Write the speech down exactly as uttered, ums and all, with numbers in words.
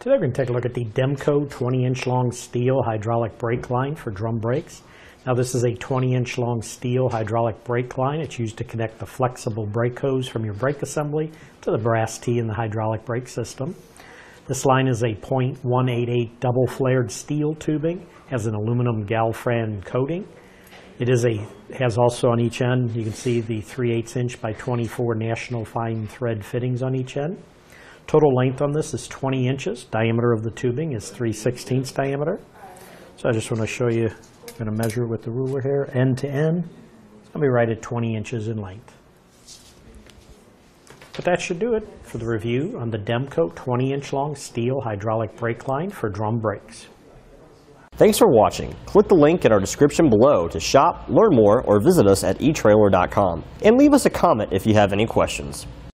Today we're going to take a look at the Demco twenty inch long steel hydraulic brake line for drum brakes. Now this is a twenty inch long steel hydraulic brake line. It's used to connect the flexible brake hose from your brake assembly to the brass T in the hydraulic brake system. This line is a point one eight eight double flared steel tubing, has an aluminum galfran coating. It is a has also on each end, you can see the three eighths inch by twenty-four national fine thread fittings on each end. Total length on this is twenty inches. Diameter of the tubing is three sixteenths diameter. So I just want to show you, I'm going to measure with the ruler here, end to end. It's going to be right at twenty inches in length. But that should do it for the review on the Demco twenty inch long steel hydraulic brake line for drum brakes. Thanks for watching. Click the link in our description below to shop, learn more, or visit us at e Trailer dot com. And leave us a comment if you have any questions.